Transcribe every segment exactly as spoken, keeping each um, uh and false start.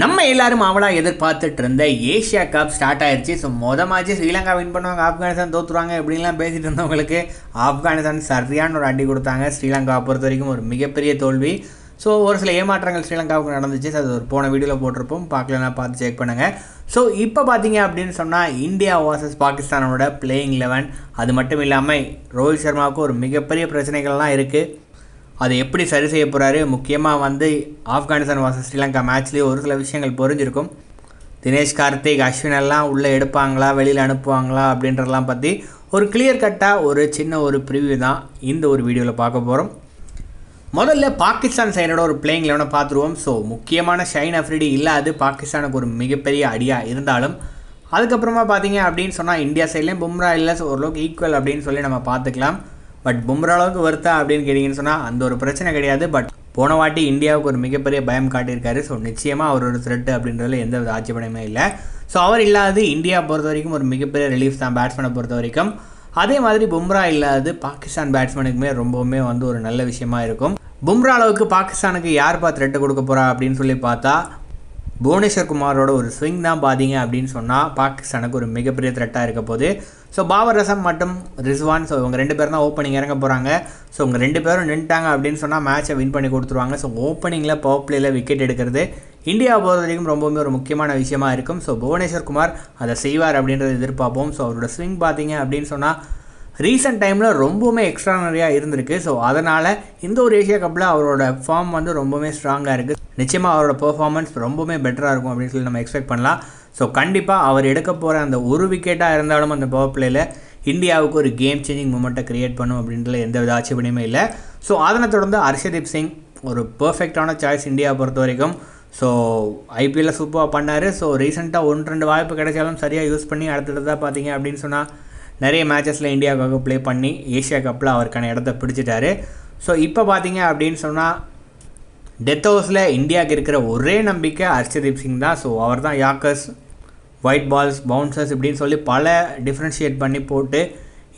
நம்ம எல்லாரும் அவளாக எதிர்பார்த்துட்டு இருந்த ஏஷியா கப் ஸ்டார்ட் ஆயிடுச்சு. ஸோ மொதல் மேட்ச் ஸ்ரீலங்கா வின் பண்ணுவாங்க, ஆப்கானிஸ்தான் தோற்றுவாங்க அப்படின்லாம் பேசிகிட்டு இருந்தவங்களுக்கு ஆப்கானிஸ்தான் சரியான ஒரு அடி கொடுத்தாங்க. ஸ்ரீலங்காவை பொறுத்த வரைக்கும் ஒரு மிகப்பெரிய தோல்வி. ஸோ ஒரு சில ஏமாற்றங்கள் ஸ்ரீலங்காவுக்கு நடந்துச்சு. அது ஒரு போன வீடியோவில் போட்டிருப்போம், பார்க்கலன்னா பார்த்து செக் பண்ணுங்கள். ஸோ இப்போ பார்த்தீங்க அப்படின்னு சொன்னால் இந்தியா வர்சஸ் பாகிஸ்தானோட பிளேயிங் லெவன். அது மட்டும் இல்லாமல் ரோஹித் சர்மாவுக்கு ஒரு மிகப்பெரிய பிரச்சனைகள்லாம் இருக்குது. அதை எப்படி சரி செய்ய போகிறாரு? முக்கியமாக வந்து ஆப்கானிஸ்தான் வர்சஸ் ஸ்ரீலங்கா மேட்ச்லேயே ஒரு சில விஷயங்கள் புரிஞ்சிருக்கும். தினேஷ் கார்த்திக், அஸ்வின் எல்லாம் உள்ளே எடுப்பாங்களா, வெளியில் அனுப்புவாங்களா அப்படின்றதெல்லாம் பற்றி ஒரு கிளியர் கட்டாக ஒரு சின்ன ஒரு ப்ரிவ்யூ தான் இந்த ஒரு வீடியோவில் பார்க்க போகிறோம். முதல்ல பாகிஸ்தான் சைடோட ஒரு பிளேயிங் லெவனை பார்த்துருவோம். ஸோ முக்கியமான ஷைன் அஃப்ரிடி இல்லாது பாகிஸ்தானுக்கு ஒரு மிகப்பெரிய அடியாக இருந்தாலும் அதுக்கப்புறமா பார்த்தீங்க அப்படின்னு சொன்னால் இந்தியா சைட்லேயும் பும்ரா இல்லை, ஸோ ஓரளவுக்கு ஈக்குவல் அப்படின்னு சொல்லி நம்ம பார்த்துக்கலாம். பட் பும்ரா அளவுக்கு வருத்தா அப்படின்னு கேட்டிங்கன்னு சொன்னால் அந்த ஒரு பிரச்சனை கிடையாது. பட் போன வாட்டி இந்தியாவுக்கு ஒரு மிகப்பெரிய பயம் காட்டியிருக்காரு. ஸோ நிச்சயமாக அவர் ஒரு த்ரெட் அப்படின்றதுல எந்த வித ஆட்சேபனையுமே இல்லை. ஸோ அவர் இல்லாது இந்தியா பொறுத்த வரைக்கும் ஒரு மிகப்பெரிய ரிலீஃப் தான் பேட்ஸ்மேனை பொறுத்த வரைக்கும். அதே மாதிரி பும்ரா இல்லாது பாகிஸ்தான் பேட்ஸ்மேனுக்குமே ரொம்பவுமே வந்து ஒரு நல்ல விஷயமா இருக்கும். பும்ரா அளவுக்கு பாகிஸ்தானுக்கு யார்ப்பா த்ரெட்டு கொடுக்க போகிறா அப்படின்னு சொல்லி பார்த்தா புவனேஸ்வர் குமாரோட ஒரு ஸ்விங் தான் பார்த்தீங்க அப்படின்னு சொன்னால் பாகிஸ்தானுக்கு ஒரு மிகப்பெரிய த்ரெட்டாக இருக்க போது. ஸோ பாபர் ரசம் மற்றும் ரிஸ்வான், ஸோ இவங்க ரெண்டு பேரும் தான் ஓப்பனிங் இறங்க போகிறாங்க. ஸோ இவங்க ரெண்டு பேரும் நின்ட்டாங்க அப்படின்னு சொன்னால் மேட்சை வின் பண்ணி கொடுத்துருவாங்க. ஸோ ஓப்பனிங்கில் பவர் பிளேயில் விக்கெட் எடுக்கிறது இந்தியா பொறுத்த வரைக்கும் ரொம்பவுமே ஒரு முக்கியமான விஷயமா இருக்கும். ஸோ புவனேஸ்வர் குமார் அதை செய்வார் அப்படின்றத எதிர்பார்ப்போம். ஸோ அவரோட ஸ்விங் பார்த்தீங்க அப்படின்னு சொன்னால் ரீசெண்ட் டைமில் ரொம்பவுமே எக்ஸ்ட்ரானரியாக இருந்திருக்கு. ஸோ அதனால் இந்த ஒரு ஏஷியா கப்பில் அவரோட ஃபார்ம் வந்து ரொம்பவுமே ஸ்ட்ராங்காக இருக்குது. நிச்சயமாக அவரோட பெர்ஃபார்மன்ஸ் ரொம்பவுமே பெட்டராக இருக்கும் அப்படின்னு சொல்லி நம்ம எக்ஸ்பெக்ட் பண்ணலாம். ஸோ கண்டிப்பாக அவர் எடுக்க போகிற அந்த ஒரு விக்கெட்டாக இருந்தாலும் அந்த பவர் பிளேயில் இந்தியாவுக்கு ஒரு கேம் சேஞ்சிங் மூமெண்ட்டை க்ரியேட் பண்ணும் அப்படின்றதுல எந்த வித ஆட்சேபனையுமே இல்லை. ஸோ அதனை தொடர்ந்து ஹர்ஷதீப் சிங் ஒரு பர்ஃபெக்டான சாய்ஸ் இந்தியாவை பொறுத்த வரைக்கும். ஸோ ஐபிஎல்லில் சூப்பராக பண்ணார். ஸோ ரீசெண்டாக ஒன்று ரெண்டு வாய்ப்பு கிடைச்சாலும் சரியாக யூஸ் பண்ணி அடுத்தடுத்தா பார்த்தீங்க அப்படின்னு சொன்னால் நிறைய மேட்சஸில் இந்தியாவுக்காக ப்ளே பண்ணி ஏஷியா கப்பில் அவருக்கான இடத்த பிடிச்சிட்டாரு. ஸோ இப்போ பார்த்தீங்க அப்படின்னு சொன்னால் டெத் ஹவுஸில் இந்தியாவுக்கு இருக்கிற ஒரே நம்பிக்கை ஹர்ஷதீப் சிங் தான். ஸோ அவர் தான் யாக்கர்ஸ், ஒயிட் பால்ஸ், பவுன்சர்ஸ் இப்படின்னு சொல்லி பல டிஃப்ரென்ஷியேட் பண்ணி போட்டு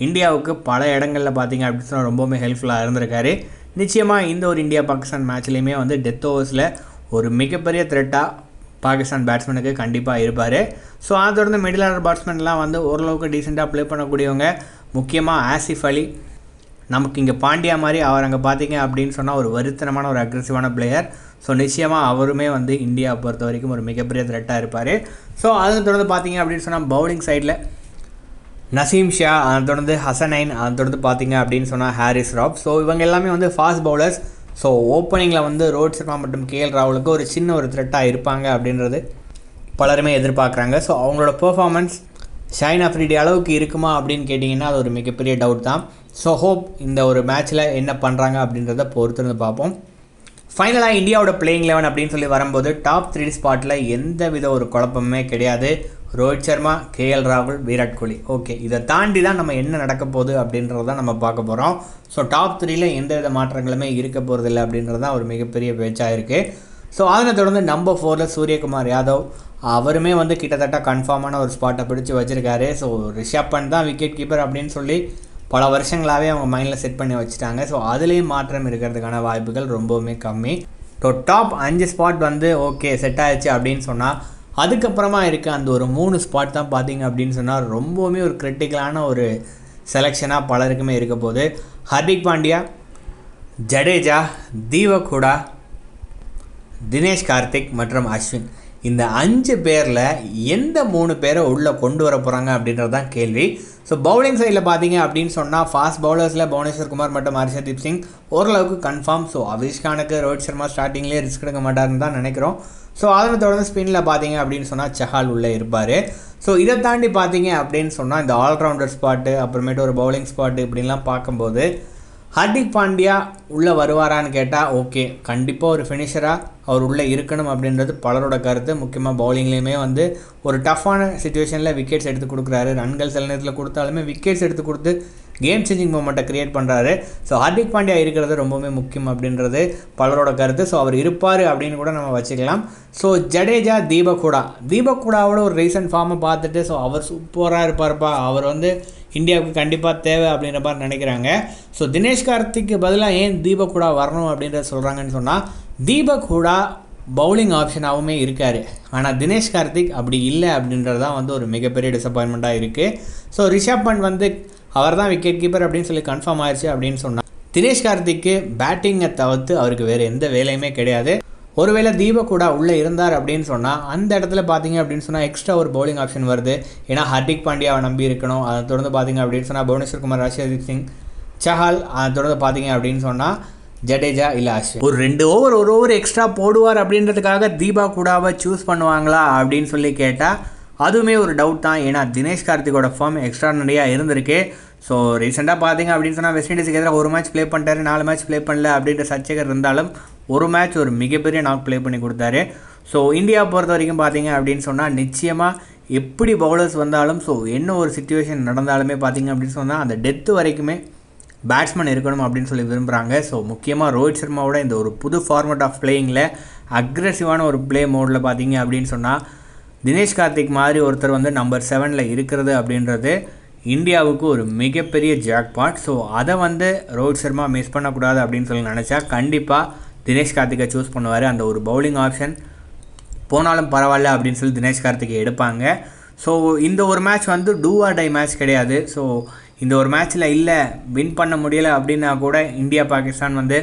இந்தியாவுக்கு பல இடங்களில் பார்த்தீங்க அப்படின்னு சொன்னால் ரொம்பவுமே ஹெல்ப்ஃபுல்லாக இருந்திருக்காரு. நிச்சயமாக இந்த ஒரு இந்தியா பாகிஸ்தான் மேட்ச்லேயுமே வந்து டெத் ஓவர்ஸில் ஒரு மிகப்பெரிய த்ரெட்டாக பாகிஸ்தான் பேட்ஸ்மேனுக்கு கண்டிப்பாக இருப்பார். ஸோ அதை தொடர்ந்து மிடில் ஆர்டர் பேட்ஸ்மேன்லாம் வந்து ஓரளவுக்கு டீசெண்டாக ப்ளே பண்ணக்கூடியவங்க. முக்கியமாக ஆசிஃப் அலி, நமக்கு இங்கே பாண்டியா மாதிரி அவர் அங்கே பார்த்தீங்க அப்படின்னு சொன்னால் ஒரு வருத்தனமான ஒரு அக்ரெசிவான பிளேயர். ஸோ நிச்சயமாக அவருமே வந்து இந்தியா பொறுத்த வரைக்கும் ஒரு மிகப்பெரிய த்ரெட்டாக இருப்பார். ஸோ அதை தொடர்ந்து பார்த்தீங்க அப்படின்னு சொன்னால் பவுலிங் சைடில் நசீம் ஷா, அதை தொடர்ந்து ஹசன் அமீன், அதை தொடர்ந்து பார்த்தீங்க அப்படின்னு சொன்னால் ஹாரிஸ் ராப். ஸோ இவங்க எல்லாமே வந்து ஃபாஸ்ட் பவுலர்ஸ். ஸோ ஓப்பனிங்கில் வந்து ரோஹித் சர்மா மற்றும் கே எல் ராகுலுக்கு ஒரு சின்ன ஒரு த்ரெட்டாக இருப்பாங்க அப்படின்றது பலருமே எதிர்பார்க்குறாங்க. ஸோ அவங்களோட பெர்ஃபார்மன்ஸ் ஷைன் அஃப்ரிடி அளவுக்கு இருக்குமா அப்படின்னு கேட்டிங்கன்னா அது ஒரு மிகப்பெரிய டவுட் தான். ஸோ ஹோப் இந்த ஒரு மேட்ச்சில் என்ன பண்ணுறாங்க அப்படின்றத பொறுத்திருந்து பார்ப்போம். ஃபைனலாக இந்தியாவோட பிளேயிங் லெவன் அப்படின்னு சொல்லி வரும்போது டாப் த்ரீ ஸ்பாட்டில் எந்த வித ஒரு குழப்பமே கிடையாது. ரோஹித் சர்மா, கே எல் ராகுல், விராட் கோலி. ஓகே, இதை தாண்டி தான் நம்ம என்ன நடக்க போகுது அப்படின்றதான் நம்ம பார்க்க போகிறோம். ஸோ டாப் த்ரீயில் எந்த வித மாற்றங்களுமே இருக்க போகிறதில்ல அப்படின்றது தான் ஒரு மிகப்பெரிய பேச்சாக இருக்குது. ஸோ அதனை தொடர்ந்து நம்பர் ஃபோரில் சூரியகுமார் யாதவ், அவருமே வந்து கிட்டத்தட்ட கன்ஃபார்மான ஒரு ஸ்பாட்டை பிடிச்சி வச்சுருக்காரு. ஸோ ரிஷப் பண்ட் தான் விக்கெட் கீப்பர் அப்படின்னு சொல்லி பல வருஷங்களாகவே அவங்க மைண்டில் செட் பண்ணி வச்சுட்டாங்க. ஸோ அதுலேயும் மாற்றம் இருக்கிறதுக்கான வாய்ப்புகள் ரொம்பவுமே கம்மி. ஸோ டாப் அஞ்சு ஸ்பாட் வந்து ஓகே செட் ஆகிடுச்சு அப்படின்னு சொன்னால் அதுக்கப்புறமா இருக்க அந்த ஒரு மூணு ஸ்பாட் தான் பார்த்தீங்க அப்படின்னு சொன்னால் ரொம்பவுமே ஒரு கிரிட்டிக்கலான ஒரு செலெக்ஷனாக பலருக்குமே இருக்க போகுது. ஹர்திக் பாண்டியா, ஜடேஜா, தீபக் ஹூடா, தினேஷ் கார்த்திக் மற்றும் அஸ்வின், இந்த அஞ்சு பேரில் எந்த மூணு பேரை உள்ளே கொண்டு வர போகிறாங்க அப்படின்றது தான் கேள்வி. ஸோ பவுலிங் சைடில் பார்த்தீங்க அப்படின்னு சொன்னால் ஃபாஸ்ட் பவுலர்ஸில் புவனேஸ்வர் குமார் மற்றும் ஹர்ஷதீப் சிங் ஓரளவுக்கு கன்ஃபார்ம். ஸோ அவிஷ்கானுக்கு ரோஹித் சர்மா ஸ்டார்டிங்லேயே ரிஸ்க் எடுக்க மாட்டாருன்னு தான் நினைக்கிறோம். ஸோ அதனை தொடர்ந்து ஸ்பின்னில் பார்த்தீங்க அப்படின்னு சொன்னால் சஹால் உள்ளே இருப்பார். ஸோ இதை தாண்டி பார்த்தீங்க அப்படின்னு சொன்னால் இந்த ஆல்ரவுண்டர் ஸ்பாட்டு அப்புறமேட்டு ஒரு பவுலிங் ஸ்பாட்டு இப்படின்லாம் பார்க்கும்போது ஹர்திக் பாண்டியா உள்ளே வருவாரான்னு கேட்டால் ஓகே, கண்டிப்பாக ஒரு ஃபினிஷராக அவர் உள்ளே இருக்கணும் அப்படின்றது பலரோட கருத்து. முக்கியமாக பவுலிங்லேயுமே வந்து ஒரு டஃப்பான சுச்சுவேஷனில் விக்கெட்ஸ் எடுத்து கொடுக்குறாரு. ரன்கள் சில நேரத்தில் கொடுத்தாலுமே விக்கெட்ஸ் எடுத்து கொடுத்து கேம் சேஞ்சிங் மூமெண்ட்டை க்ரியேட் பண்ணுறாரு. ஸோ ஹர்திக் பாண்டியா இருக்கிறது ரொம்பவுமே முக்கியம் அப்படின்றது பலரோட கருத்து. ஸோ அவர் இருப்பார் அப்படின்னு கூட நம்ம வச்சுக்கலாம். ஸோ ஜடேஜா, தீபக் ஹூடா, தீபக் ஹூடாவோட ஒரு ரீசன்ட் ஃபார்மை பார்த்துட்டு ஸோ அவர் சூப்பராக இருப்பார்ப்பா, அவர் வந்து இந்தியாவுக்கு கண்டிப்பாக தேவை அப்படின்ற மாதிரி நினைக்கிறாங்க. ஸோ தினேஷ் கார்த்திக்கு பதிலாக ஏன் தீபக் ஹூடா வரணும் அப்படின்றத சொல்கிறாங்கன்னு சொன்னால் தீபக் ஹூடா பவுலிங் ஆப்ஷனாகவுமே இருக்கார். ஆனால் தினேஷ் கார்த்திக் அப்படி இல்லை அப்படின்றது தான் வந்து ஒரு மிகப்பெரிய டிசப்பாயின்மெண்ட்டாக இருக்குது. ஸோ ரிஷப் பண்ட் வந்து அவர் தான் விக்கெட் கீப்பர் அப்படின்னு சொல்லி கன்ஃபார்ம் ஆயிடுச்சு அப்படின்னு சொன்னால், தினேஷ் கார்த்திக்கு பேட்டிங்கை தவிர்த்து அவருக்கு வேறு எந்த வேலையுமே கிடையாது. ஒருவேளை தீபக் ஹூடா உள்ளே இருந்தார் அப்படின்னு சொன்னால் அந்த இடத்துல பார்த்தீங்க அப்படின்னு சொன்னால் எக்ஸ்ட்ரா ஒரு பவுலிங் ஆப்ஷன் வருது. ஏன்னா ஹர்திக் பாண்டியாவை நம்பி இருக்கணும். அதை தொடர்ந்து பார்த்தீங்க அப்படின்னு சொன்னால் புவனேஸ்வர் குமார், அர்ஷதீப் சிங், சஹால், அதை தொடர்ந்து பார்த்தீங்க அப்படின்னு சொன்னால் ஜடேஜா இல்லை அஷ்வின். ஒரு ரெண்டு ஓவர் ஒரு ஓவர் எக்ஸ்ட்ரா போடுவார் அப்படின்றதுக்காக தீபக் ஹூடாவை சூஸ் பண்ணுவாங்களா அப்படின்னு சொல்லி கேட்டால் அதுவுமே ஒரு டவுட் தான். ஏன்னா தினேஷ் கார்த்திகோட ஃபார்ம் எக்ஸ்ட்ராடனரியாக இருந்திருக்கு. ஸோ ரீசெண்டாக பார்த்தீங்க அப்படின்னு சொன்னால் வெஸ்ட் இண்டீஸுக்கு எதிராக ஒரு மேட்ச் ப்ளே பண்ணிட்டாரு, நாலு மேட்ச் ப்ளே பண்ணல அப்படின்ற சர்ச்சைகள் இருந்தாலும் ஒரு மேட்ச் ஒரு மிகப்பெரிய நாக் ப்ளே பண்ணி கொடுத்தாரு. ஸோ இந்தியா பொறுத்த வரைக்கும் பார்த்தீங்க அப்படின்னு சொன்னால் நிச்சயமாக எப்படி பவுலர்ஸ் வந்தாலும், ஸோ என்ன ஒரு சுச்சுவேஷன் நடந்தாலுமே பார்த்தீங்க அப்படின்னு சொன்னால் அந்த டெத்து வரைக்குமே பேட்ஸ்மேன் இருக்கணும் அப்படின்னு சொல்லி விரும்புகிறாங்க. ஸோ முக்கியமாக ரோஹித் சர்மாவோட இந்த ஒரு புது ஃபார்மேட் ஆஃப் பிளேயிங்கில் அக்ரெசிவான ஒரு பிளே மோடில் பார்த்தீங்க அப்படின்னு சொன்னால் தினேஷ் கார்த்திக் மாதிரி ஒருத்தர் வந்து நம்பர் செவனில் இருக்கிறது அப்படின்றது இந்தியாவுக்கு ஒரு மிகப்பெரிய ஜாக்பாட். ஸோ அதை வந்து ரோஹித் சர்மா மிஸ் பண்ணக்கூடாது அப்படின்னு சொல்லி நினச்சா கண்டிப்பாக தினேஷ் கார்த்திகை சூஸ் பண்ணுவார். அந்த ஒரு பவுலிங் ஆப்ஷன் போனாலும் பரவாயில்ல அப்படின்னு சொல்லி தினேஷ் கார்த்திகை எடுப்பாங்க. ஸோ இந்த ஒரு மேட்ச் வந்து டூ ஆர் டை மேட்ச் கிடையாது. ஸோ இந்த ஒரு மேட்ச்சில் இல்லை வின் பண்ண முடியலை அப்படின்னா கூட இந்தியா பாகிஸ்தான் வந்து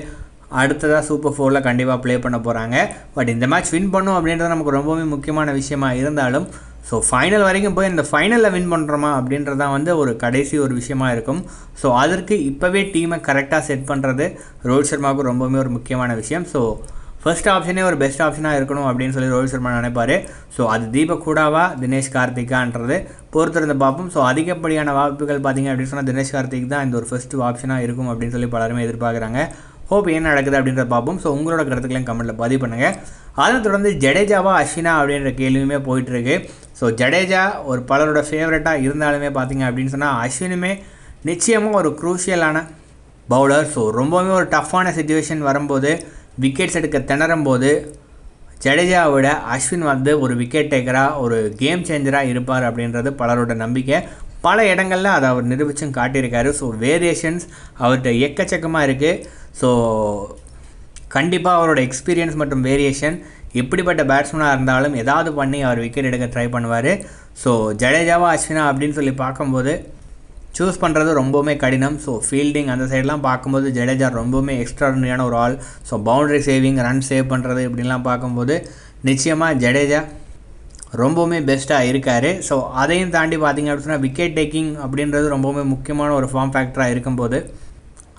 அடுத்ததாக சூப்பர் ஃபோரில் கண்டிப்பாக ப்ளே பண்ண போகிறாங்க. பட் இந்த மேட்ச் வின் பண்ணும் அப்படின்றது நமக்கு ரொம்பவே முக்கியமான விஷயமா இருந்தாலும், ஸோ ஃபைனல் வரைக்கும் போய் இந்த ஃபைனலில் வின் பண்ணுறோமா அப்படின்றதான் வந்து ஒரு கடைசி ஒரு விஷயமா இருக்கும். ஸோ அதற்கு இப்போவே டீமை கரெக்டாக செட் பண்ணுறது ரோஹித் சர்மாவுக்கு ரொம்பவுமே ஒரு முக்கியமான விஷயம். ஸோ ஃபர்ஸ்ட் ஆப்ஷனே ஒரு பெஸ்ட் ஆப்ஷனாக இருக்கணும் அப்படின்னு சொல்லி ரோஹித் சர்மா நினைப்பார். ஸோ அது தீபக் ஹூடாவா தினேஷ் கார்த்திகான்றது பொறுத்திருந்து பார்ப்போம். ஸோ அதிகப்படியான வாய்ப்புகள் பார்த்தீங்க அப்படின்னு சொன்னால் தினேஷ் கார்த்திக் தான் இந்த ஒரு ஃபர்ஸ்ட் ஆப்ஷனாக இருக்கும் அப்படின்னு சொல்லி பலருமே எதிர்பார்க்குறாங்க. ஹோப் என்ன நடக்குது அப்படின்றத பார்ப்போம். ஸோ உங்களோட கருத்துக்களையும் கமெண்ட்டில் பதிவு பண்ணுங்கள். அதை தொடர்ந்து ஜடேஜாவா அஸ்வினா அப்படின்ற கேள்வியுமே போயிட்டுருக்கு. ஸோ ஜடேஜா ஒரு பலரோட ஃபேவரட்டாக இருந்தாலுமே பார்த்தீங்க அப்படின்னு சொன்னால் அஸ்வினுமே நிச்சயமாக ஒரு குரூஷியலான பவுலர். ஸோ ரொம்பவுமே ஒரு டஃப்பான சுச்சுவேஷன் வரும்போது விக்கெட்ஸ் எடுக்க திணறும் போது ஜடேஜாவோட அஸ்வின் வந்து ஒரு விக்கெட் டேக்கராக ஒரு கேம் சேஞ்சராக இருப்பார் அப்படின்றது பலரோட நம்பிக்கை. பல இடங்களில் அதை அவர் நிரூபிச்சும் காட்டியிருக்காரு. ஸோ வேரியேஷன்ஸ் அவர்கிட்ட எக்கச்சக்கமாக இருக்குது. ஸோ கண்டிப்பாக அவரோட எக்ஸ்பீரியன்ஸ் மற்றும் வேரியேஷன் எப்படிப்பட்ட பேட்ஸ்மேனாக இருந்தாலும் ஏதாவது பண்ணி அவர் விக்கெட் எடுக்க ட்ரை பண்ணுவார். ஸோ ஜடேஜாவா அஸ்வினா அப்படின்னு சொல்லி பார்க்கும்போது சூஸ் பண்ணுறது ரொம்பவுமே கடினம். ஸோ ஃபீல்டிங் அந்த சைடெலாம் பார்க்கும்போது ஜடேஜா ரொம்பவுமே எக்ஸ்ட்ராடனரியான ஒரு ஆள். So boundary saving, run save பண்ணுறது இப்படிலாம் பார்க்கும்போது நிச்சயமாக ஜடேஜா ரொம்பவுமே பெஸ்ட்டாக இருக்கார். ஸோ அதையும் தாண்டி பார்த்திங்க அப்படின்னு சொன்னால் விக்கெட் டேக்கிங் அப்படின்றது ரொம்பவுமே முக்கியமான ஒரு ஃபார்ம் ஃபேக்டராக இருக்கும்போது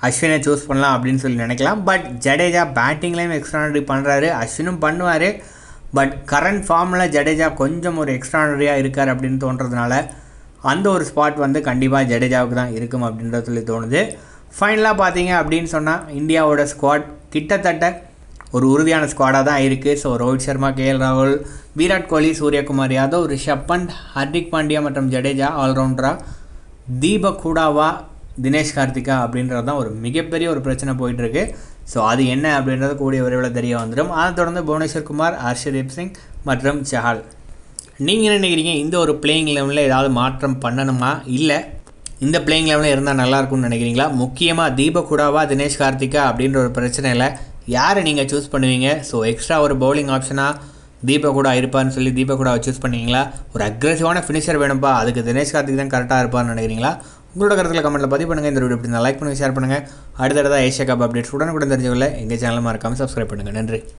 அஸ்வினை சூஸ் பண்ணலாம் அப்படின்னு சொல்லி நினைக்கலாம். பட் ஜடேஜா பேட்டிங்லேயும் எக்ஸ்ட்ராடனரி பண்ணுறாரு, அஸ்வினும் பண்ணுவார். பட் கரண்ட் ஃபார்மில் ஜடேஜா கொஞ்சம் ஒரு எக்ஸ்ட்ராடனரியாக இருக்கார் அப்படின்னு தோன்றதுனால அந்த ஒரு ஸ்பாட் வந்து கண்டிப்பாக ஜடேஜாவுக்கு தான் இருக்கும் அப்படின்றத சொல்லி தோணுது. ஃபைனலாக பார்த்தீங்க அப்படின்னு சொன்னால் இந்தியாவோட ஸ்குவாட் கிட்டத்தட்ட ஒரு உறுதியான ஸ்குவாடாக தான் இருக்குது. So Rohit Sharma, K L ராகுல், விராட் கோலி, சூரியகுமார் யாதவ், ரிஷப் பண்ட், ஹர்திக் பாண்டியா மற்றும் ஜடேஜா ஆல்ரவுண்டராக, தீபக் ஹூடாவா தினேஷ் கார்த்திகா அப்படின்றது தான் ஒரு மிகப்பெரிய ஒரு பிரச்சனை போயிட்டுருக்கு. ஸோ அது என்ன அப்படின்றது கூடிய விரைவில் தெரிய வந்துடும். அதை தொடர்ந்து புவனேஸ்வர் குமார், ஹர்ஷதீப் சிங் மற்றும் சஹால். நீங்கள் என்ன நினைக்கிறீங்க? இந்த ஒரு பிளேயிங் லெவலில் ஏதாவது மாற்றம் பண்ணணுமா, இல்லை இந்த பிளேயிங் லெவலில் இருந்தால் நல்லாயிருக்கும்னு நினைக்கிறீங்களா? முக்கியமாக தீபக் ஹூடாவா தினேஷ் கார்த்திகா அப்படின்ற ஒரு பிரச்சனையில் யாரை நீங்கள் சூஸ் பண்ணுவீங்க? ஸோ எக்ஸ்ட்ரா ஒரு பவுலிங் ஆப்ஷனாக தீபக் ஹூடா இருப்பார்னு சொல்லி தீபக் ஹூடாவை சூஸ் பண்ணுவீங்களா? ஒரு அக்ரெசிவான ஃபினிஷர் வேணும்ப்பா, அதுக்கு தினேஷ் கார்த்திக் தான் கரெக்டாக இருப்பார்னு நினைக்கிறீங்களா? உங்களோட கருத்தில் கமெண்ட்டில் பதிவு பண்ணுங்கள். இந்த வீடியோ எப்படி லைக் பண்ணுங்கள், ஷேர் பண்ணுங்கள். அடுத்தடுத்த ஏஷியா கப் அப்டேட்ஸ் உடனுக்குடன் தெரிஞ்சுக்கல எங்கள் சேனல் மறக்காமல் சப்ஸ்கிரைப் பண்ணுங்கள். நன்றி.